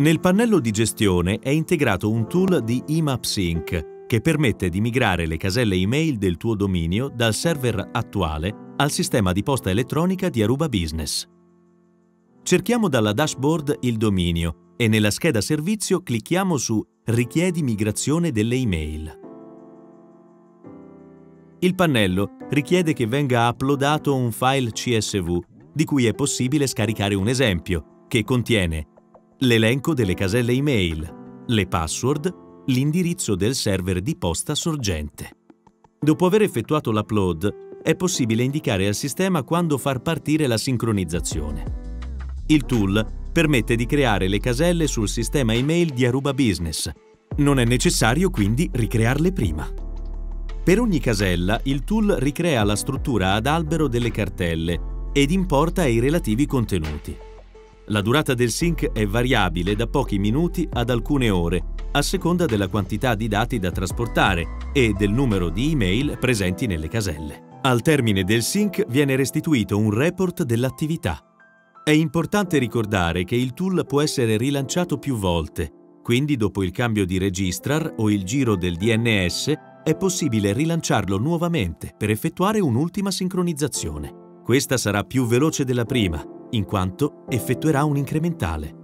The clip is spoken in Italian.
Nel pannello di gestione è integrato un tool di IMAPSYNC che permette di migrare le caselle email del tuo dominio dal server attuale al sistema di posta elettronica di Aruba Business. Cerchiamo dalla dashboard il dominio e nella scheda servizio clicchiamo su Richiedi migrazione delle email. Il pannello richiede che venga uploadato un file CSV, di cui è possibile scaricare un esempio, che contiene l'elenco delle caselle email, le password, l'indirizzo del server di posta sorgente. Dopo aver effettuato l'upload, è possibile indicare al sistema quando far partire la sincronizzazione. Il tool permette di creare le caselle sul sistema email di Aruba Business. Non è necessario quindi ricrearle prima. Per ogni casella, il tool ricrea la struttura ad albero delle cartelle ed importa i relativi contenuti. La durata del sync è variabile da pochi minuti ad alcune ore, a seconda della quantità di dati da trasportare e del numero di email presenti nelle caselle. Al termine del sync viene restituito un report dell'attività. È importante ricordare che il tool può essere rilanciato più volte, quindi dopo il cambio di registrar o il giro del DNS, è possibile rilanciarlo nuovamente per effettuare un'ultima sincronizzazione. Questa sarà più veloce della prima, in quanto effettuerà un incrementale.